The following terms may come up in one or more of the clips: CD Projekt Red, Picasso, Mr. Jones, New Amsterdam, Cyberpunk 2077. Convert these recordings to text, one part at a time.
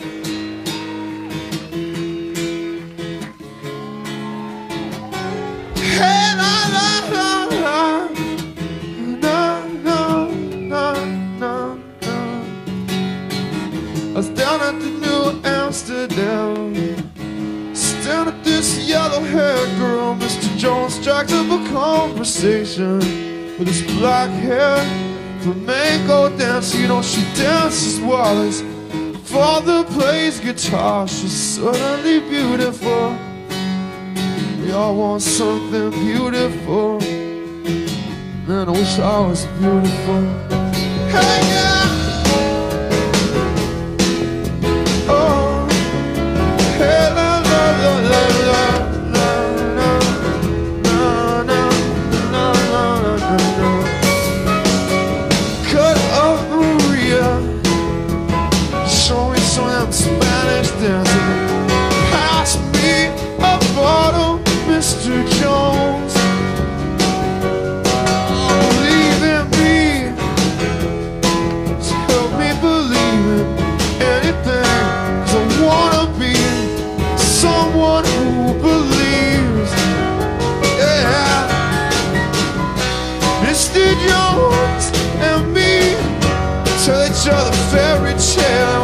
I was down at the New Amsterdam, staring at this yellow-haired girl. Mr. Jones strikes up a conversation with his black hair, flamenco dancer. You know she dances Wallace. Father plays guitar. She's suddenly beautiful. We all want something beautiful, and I wish I was beautiful. Hey, yeah. Spanish dancing. Pass me a bottle, Mr. Jones. Believe in me, just help me believe in anything. 'Cause I wanna be someone who believes. Yeah, Mr. Jones and me tell each other fairy tale.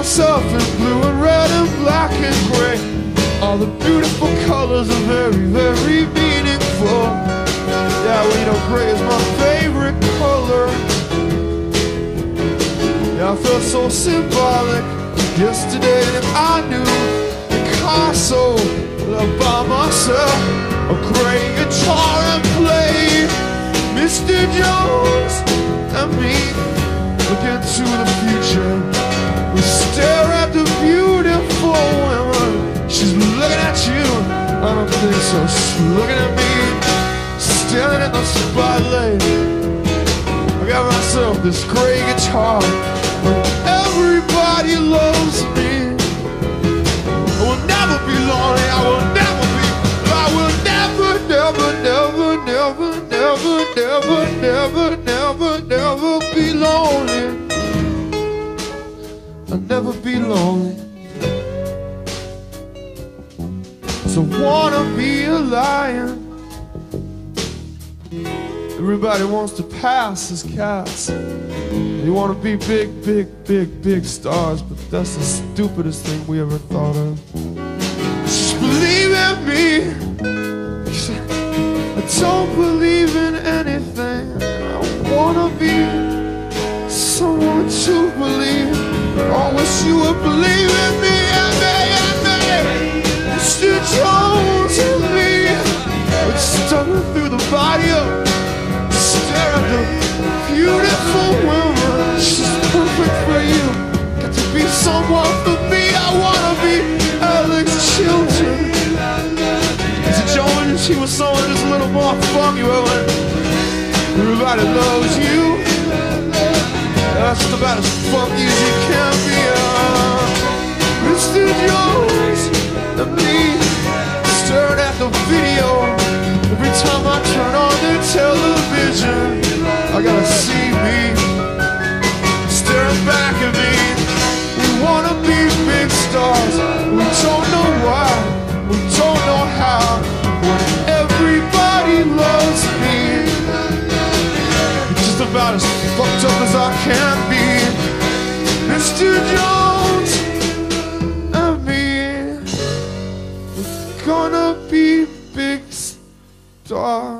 Myself in blue and red and black and gray, all the beautiful colors are very, very meaningful. Yeah, well, you know, gray is my favorite color. Yeah, I felt so symbolic yesterday that I knew Picasso loved by myself a gray guitar and play. Mr. Jones and me look into the future. We stare at the beautiful woman. She's looking at you. I don't think so. She's looking at me, staring at the spotlight. I got myself this gray guitar, but everybody loves me. I will never be lonely. I will never be. I will never, never, never, never, never, never, never, never, never be lonely. I'll never be lonely. So wanna be a lion. Everybody wants to pass as cats. They wanna be big, big, big, big stars, but that's the stupidest thing we ever thought of. Just believe in me. I don't believe in anything. I wanna be someone to believe. I wish you would believe in me and me. Mr. Jones and me. We're stumbling through the patio, stare at the beautiful woman. She's perfect for you. Got to be someone for me. I wanna be Alex's children. Mr. Jones, she was someone just a little more funky. Everybody loves you. That's about as funky as you can be. Mr. Jones and me staring at the video. Every time I turn on the television, I gotta see me staring back at me. We wanna be big stars. We don't know why. We don't know how. When everybody loves me, about as fucked up as I can be. Mr. Jones and me, we're gonna be big stars.